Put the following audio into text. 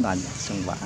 Banyak sembah.